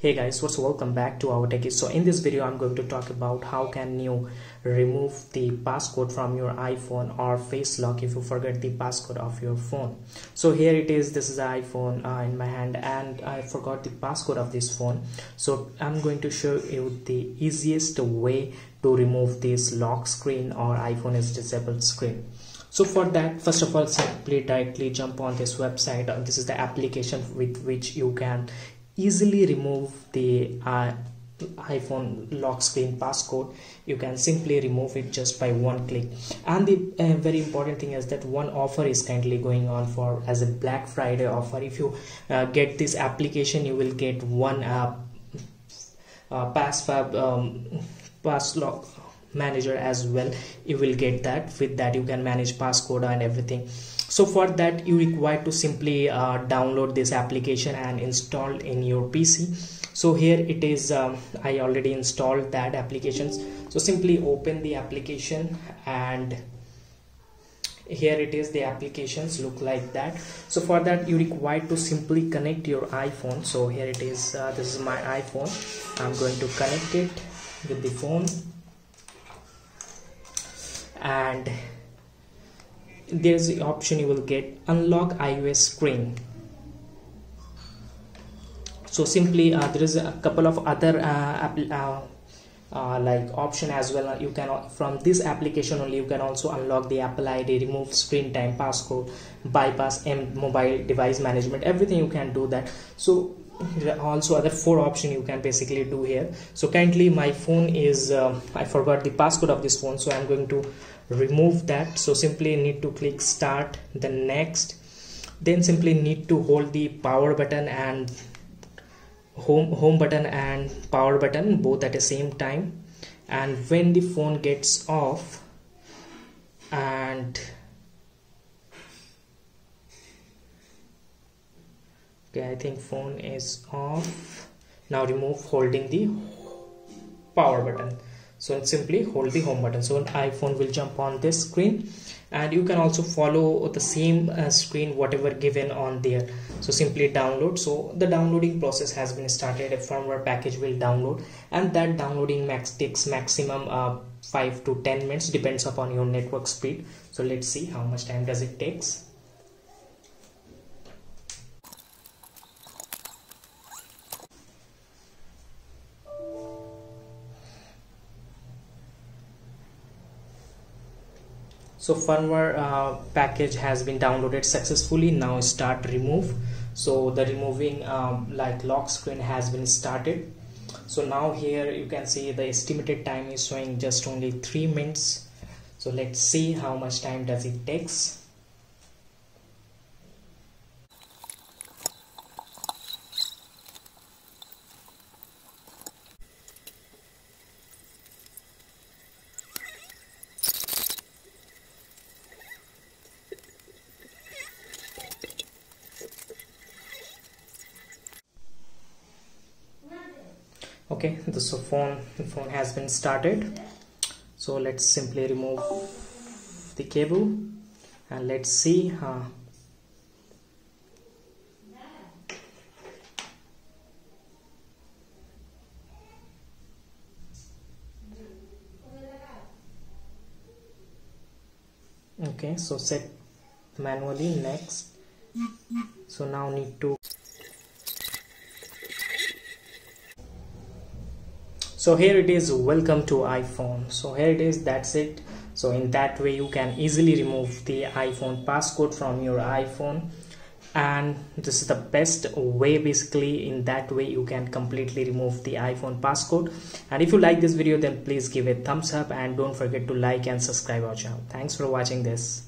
Hey guys, what's up? Welcome back to Our Techies. So in this video I'm going to talk about how can you remove the passcode from your iPhone or face lock if you forget the passcode of your phone. So here it is, this is the iPhone in my hand and I forgot the passcode of this phone. So I'm going to show you the easiest way to remove this lock screen or iPhone is disabled screen. So for that, first of all, simply directly jump on this website. This is the application with which you can easily remove the iPhone lock screen passcode. You can simply remove it just by one click. And the very important thing is that one offer is currently going on for as a Black Friday offer. If you get this application, you will get one PassFab pass lock manager as well. You will get that. With that you can manage passcode and everything. So for that you require to simply download this application and install in your PC. So here it is, I already installed that applications. So simply open the application and here it is, the applications look like that. So for that you require to simply connect your iPhone. So here it is, this is my iPhone. I'm going to connect it with the phone and there's the option you will get, unlock iOS screen. So simply there is a couple of other like option as well. You can, from this application only, you can also unlock the Apple ID, remove screen time passcode, bypass mobile device management, everything you can do that. So there are also other four options you can basically do here. So currently my phone is I forgot the passcode of this phone, so I'm going to remove that. So simply need to click start, then next, then simply need to hold the power button and home button and power button both at the same time, and when the phone gets off and okay, I think phone is off now, remove holding the power button. So simply hold the home button, so an iPhone will jump on this screen. And you can also follow the same screen whatever given on there. So simply download. So the downloading process has been started. A firmware package will download, and that downloading takes maximum 5 to 10 minutes, depends upon your network speed. So let's see how much time does it takes. So firmware package has been downloaded successfully. Now start remove. So the removing like lock screen has been started. So now here you can see the estimated time is showing just only 3 minutes. So let's see how much time does it takes. Okay, so the phone has been started. So let's simply remove the cable and let's see. Okay, so set manually, next. So now need to. So here it is, welcome to iPhone. So here it is, that's it. So in that way you can easily remove the iPhone passcode from your iPhone, and this is the best way basically. In that way you can completely remove the iPhone passcode. And if you like this video, then please give it a thumbs up and don't forget to like and subscribe our channel. Thanks for watching this.